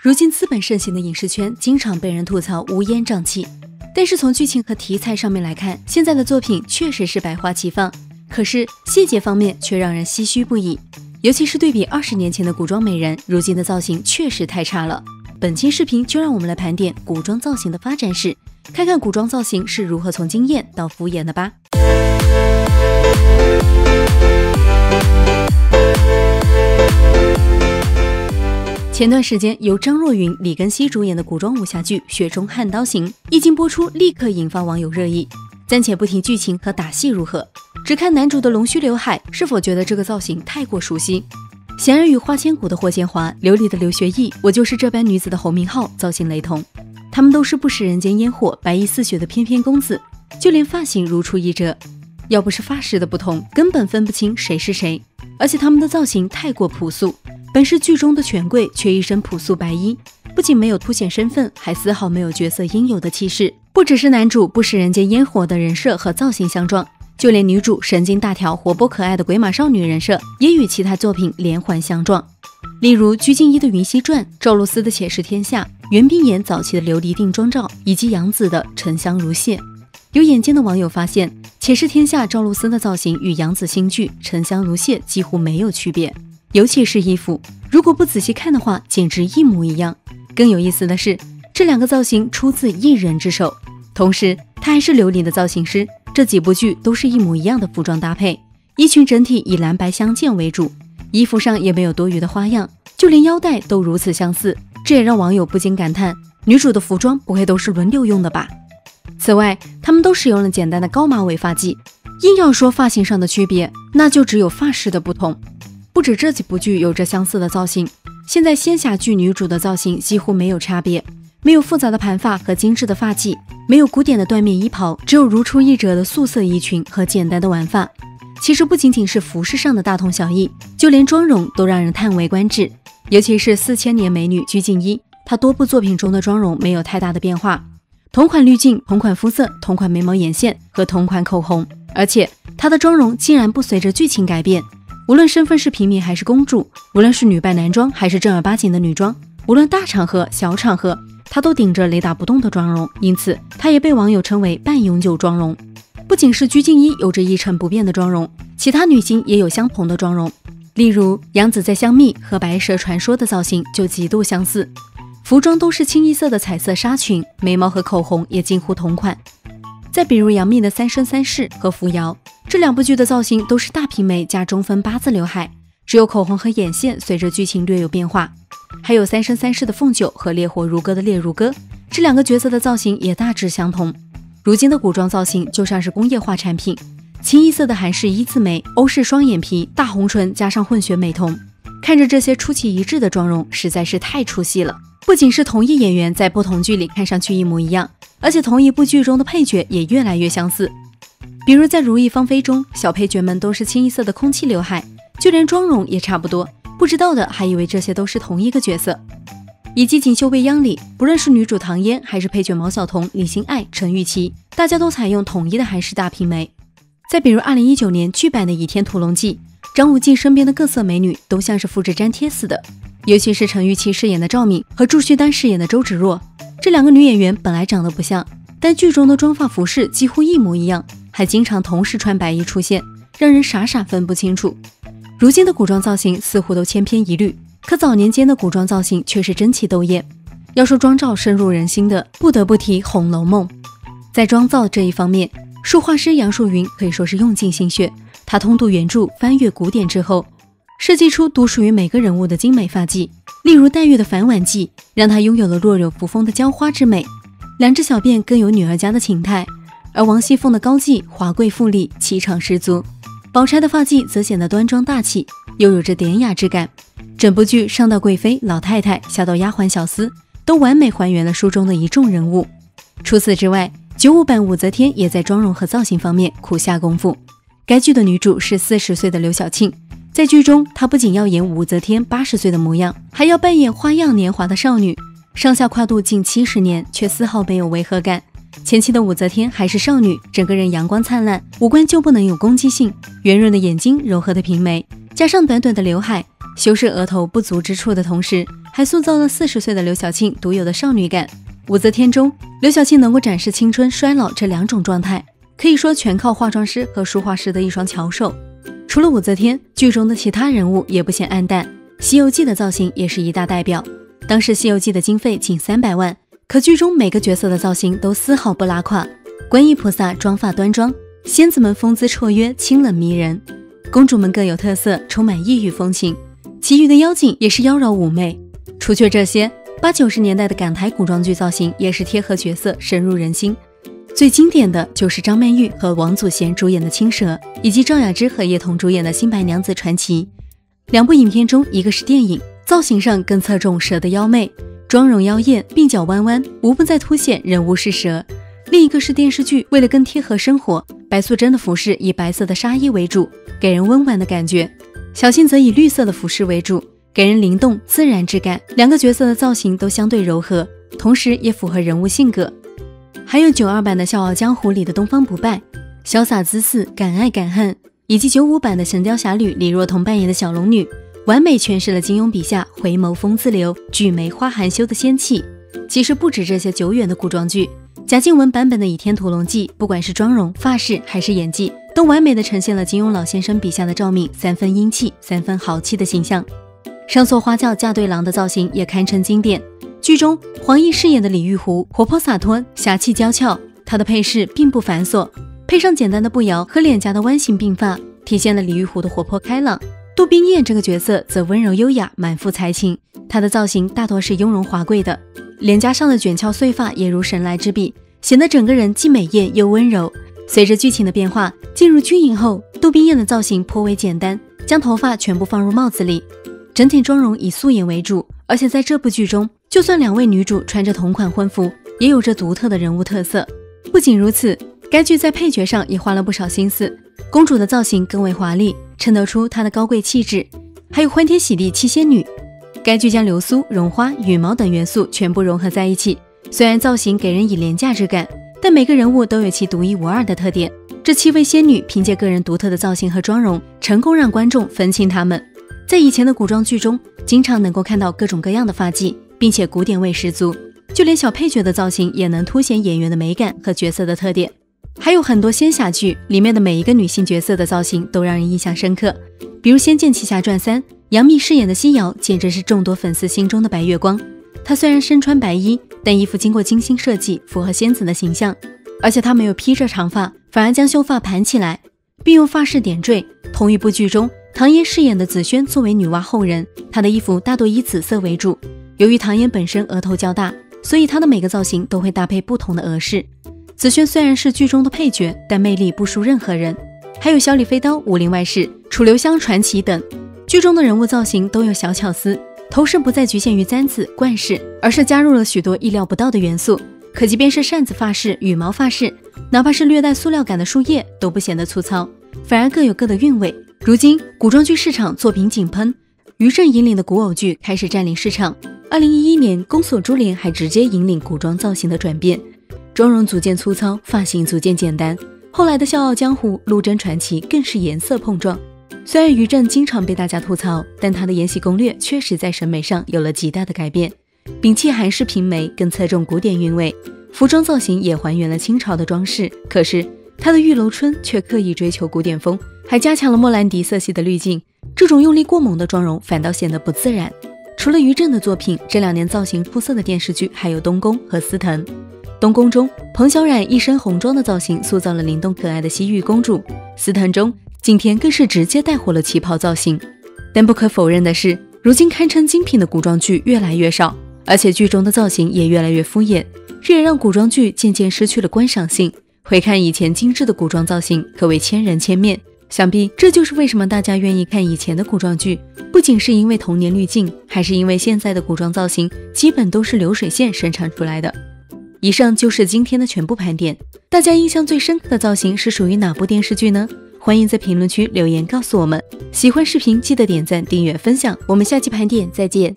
如今资本盛行的影视圈，经常被人吐槽乌烟瘴气。但是从剧情和题材上面来看，现在的作品确实是百花齐放，可是细节方面却让人唏嘘不已。尤其是对比20年前的古装美人，如今的造型确实太差了。本期视频就让我们来盘点古装造型的发展史，看看古装造型是如何从惊艳到敷衍的吧。 前段时间，由张若昀、李根熙主演的古装武侠剧《雪中悍刀行》一经播出，立刻引发网友热议。暂且不提剧情和打戏如何，只看男主的龙须刘海，是否觉得这个造型太过熟悉？闲人与花千骨的霍建华，琉璃的刘学义，我就是这般女子的侯明昊造型雷同，他们都是不食人间烟火、白衣似雪的翩翩公子，就连发型如出一辙。要不是发饰的不同，根本分不清谁是谁。而且他们的造型太过朴素。 本是剧中的权贵，却一身朴素白衣，不仅没有凸显身份，还丝毫没有角色应有的气势。不只是男主不食人间烟火的人设和造型相撞，就连女主神经大条、活泼可爱的鬼马少女人设，也与其他作品连环相撞。例如鞠婧祎的《云溪传》，赵露思的《且试天下》，袁冰妍早期的《琉璃定妆照》，以及杨紫的《沉香如屑》。有眼尖的网友发现，《且试天下》赵露思的造型与杨紫新剧《沉香如屑》几乎没有区别。 尤其是衣服，如果不仔细看的话，简直一模一样。更有意思的是，这两个造型出自一人之手，同时他还是琉璃的造型师。这几部剧都是一模一样的服装搭配，衣裙整体以蓝白相间为主，衣服上也没有多余的花样，就连腰带都如此相似。这也让网友不禁感叹：女主的服装不会都是轮流用的吧？此外，他们都使用了简单的高马尾发髻。硬要说发型上的区别，那就只有发饰的不同。 不止这几部剧有着相似的造型，现在仙侠剧女主的造型几乎没有差别，没有复杂的盘发和精致的发髻，没有古典的缎面衣袍，只有如出一辙的素色衣裙和简单的挽发。其实不仅仅是服饰上的大同小异，就连妆容都让人叹为观止。尤其是4000年美女鞠婧祎，她多部作品中的妆容没有太大的变化，同款滤镜、同款肤色、同款眉毛眼线和同款口红，而且她的妆容竟然不随着剧情改变。 无论身份是平民还是公主，无论是女扮男装还是正儿八经的女装，无论大场合、小场合，她都顶着雷打不动的妆容，因此她也被网友称为半永久妆容。不仅是鞠婧祎有着一成不变的妆容，其他女星也有相同的妆容。例如杨紫在《香蜜》和《白蛇传说》的造型就极度相似，服装都是清一色的彩色纱裙，眉毛和口红也近乎同款。再比如杨幂的《三生三世》和《扶摇》。 这两部剧的造型都是大平眉加中分八字刘海，只有口红和眼线随着剧情略有变化。还有《三生三世》的凤九和《烈火如歌》的烈如歌，这两个角色的造型也大致相同。如今的古装造型就像是工业化产品，清一色的韩式一字眉、欧式双眼皮、大红唇加上混血美瞳，看着这些出奇一致的妆容实在是太出戏了。不仅是同一演员在不同剧里看上去一模一样，而且同一部剧中的配角也越来越相似。 比如在《如意芳菲》中，小配角们都是清一色的空气刘海，就连妆容也差不多，不知道的还以为这些都是同一个角色。以及《锦绣未央》里，不论是女主唐嫣，还是配角毛晓彤、李心爱、陈钰琪，大家都采用统一的韩式大平眉。再比如2019年剧版的《倚天屠龙记》，张无忌身边的各色美女都像是复制粘贴似的，尤其是陈钰琪饰演的赵敏和祝绪丹饰演的周芷若，这两个女演员本来长得不像，但剧中的妆发服饰几乎一模一样。 还经常同时穿白衣出现，让人傻傻分不清楚。如今的古装造型似乎都千篇一律，可早年间的古装造型却是争奇斗艳。要说妆造深入人心的，不得不提《红楼梦》。在妆造这一方面，书画师杨树云可以说是用尽心血。他通读原著，翻阅古典之后，设计出独属于每个人物的精美发髻。例如黛玉的反挽髻，让她拥有了落柳扶风的娇花之美；两只小辫更有女儿家的情态。 而王熙凤的高髻华贵富丽，气场十足；宝钗的发髻则显得端庄大气，又有着典雅之感。整部剧上到贵妃、老太太，下到丫鬟小厮，都完美还原了书中的一众人物。除此之外，95版武则天也在妆容和造型方面苦下功夫。该剧的女主是40岁的刘晓庆，在剧中她不仅要演武则天80岁的模样，还要扮演花样年华的少女，上下跨度近70年，却丝毫没有违和感。 前期的武则天还是少女，整个人阳光灿烂，五官就不能有攻击性。圆润的眼睛，柔和的平眉，加上短短的刘海，修饰额头不足之处的同时，还塑造了40岁的刘晓庆独有的少女感。武则天中，刘晓庆能够展示青春、衰老这两种状态，可以说全靠化妆师和书画师的一双巧手。除了武则天，剧中的其他人物也不显暗淡，《西游记》的造型也是一大代表。当时《西游记》的经费仅300万，可剧中每个角色的造型都丝毫不拉胯。观音菩萨妆发端庄，仙子们风姿绰约，清冷迷人；公主们各有特色，充满异域风情。其余的妖精也是妖娆妩媚。除却这些，80、90年代的港台古装剧造型也是贴合角色，深入人心。最经典的就是张曼玉和王祖贤主演的《青蛇》，以及赵雅芝和叶童主演的《新白娘子传奇》。两部影片中，一个是电影，造型上更侧重蛇的妖媚，妆容妖艳，鬓角弯弯，无不在凸显人物是蛇；另一个是电视剧，为了更贴合生活，白素贞的服饰以白色的纱衣为主，给人温婉的感觉；小杏则以绿色的服饰为主，给人灵动自然之感。两个角色的造型都相对柔和，同时也符合人物性格。还有92版的《笑傲江湖》里的东方不败，潇洒姿肆，敢爱敢恨；以及95版的《神雕侠侣》李若彤扮演的小龙女，完美诠释了金庸笔下回眸风自流、举眉花含羞的仙气。其实不止这些久远的古装剧，贾静雯版本的《倚天屠龙记》，不管是妆容、发饰还是演技，都完美的呈现了金庸老先生笔下的赵敏3分英气、3分豪气的形象。上错花轿嫁对郎的造型也堪称经典。剧中黄奕饰演的李玉壶活泼洒脱，侠气娇俏，她的配饰并不繁琐，配上简单的步摇和脸颊的弯形鬓发，体现了李玉壶的活泼开朗。杜冰雁这个角色则温柔优雅，满腹才情，她的造型大多是雍容华贵的，脸颊上的卷翘碎发也如神来之笔，显得整个人既美艳又温柔。随着剧情的变化，进入军营后，杜冰雁的造型颇为简单，将头发全部放入帽子里，整体妆容以素颜为主。而且在这部剧中，就算两位女主穿着同款婚服，也有着独特的人物特色。不仅如此，该剧在配角上也花了不少心思，公主的造型更为华丽，衬得出她的高贵气质，还有欢天喜地七仙女。该剧将流苏、绒花、羽毛等元素全部融合在一起，虽然造型给人以廉价之感，但每个人物都有其独一无二的特点。这7位仙女凭借个人独特的造型和妆容，成功让观众分清她们。在以前的古装剧中，经常能够看到各种各样的发髻，并且古典味十足，就连小配角的造型也能凸显演员的美感和角色的特点。还有很多仙侠剧里面的每一个女性角色的造型都让人印象深刻，比如《仙剑奇侠传3》，杨幂饰演的西瑶简直是众多粉丝心中的白月光。她虽然身穿白衣，但衣服经过精心设计，符合仙子的形象，而且她没有披着长发，反而将秀发盘起来，并用发饰点缀。同一部剧中，唐嫣饰演的紫萱作为女娲后人，她的衣服大多以紫色为主。由于唐嫣本身额头较大，所以她的每个造型都会搭配不同的额饰。紫萱虽然是剧中的配角，但魅力不输任何人。还有小李飞刀、武林外史、楚留香传奇等，剧中的人物造型都有小巧思，头饰不再局限于簪子、冠饰，而是加入了许多意料不到的元素。可即便是扇子发饰、羽毛发饰，哪怕是略带塑料感的树叶，都不显得粗糙，反而各有各的韵味。如今古装剧市场作品井喷，于正引领的古偶剧开始占领市场。2011年，宫锁珠帘还直接引领古装造型的转变，妆容逐渐粗糙，发型逐渐简单。后来的《笑傲江湖》、《陆贞传奇》更是颜色碰撞。虽然于正经常被大家吐槽，但他的《延禧攻略》确实在审美上有了极大的改变，摒弃韩式平眉，更侧重古典韵味。服装造型也还原了清朝的装饰，可是他的《玉楼春》却刻意追求古典风，还加强了莫兰迪色系的滤镜。这种用力过猛的妆容反倒显得不自然。除了于正的作品，这2年造型出色的电视剧还有《东宫》和《司藤》。《东宫》中，彭小苒一身红妆的造型塑造了灵动可爱的西域公主；《司藤》中，景甜更是直接带火了旗袍造型。但不可否认的是，如今堪称精品的古装剧越来越少，而且剧中的造型也越来越敷衍，这也让古装剧渐渐失去了观赏性。回看以前精致的古装造型，可谓千人千面。想必这就是为什么大家愿意看以前的古装剧，不仅是因为童年滤镜，还是因为现在的古装造型基本都是流水线生产出来的。以上就是今天的全部盘点，大家印象最深刻的造型是属于哪部电视剧呢？欢迎在评论区留言告诉我们。喜欢视频记得点赞、订阅、分享，我们下期盘点再见。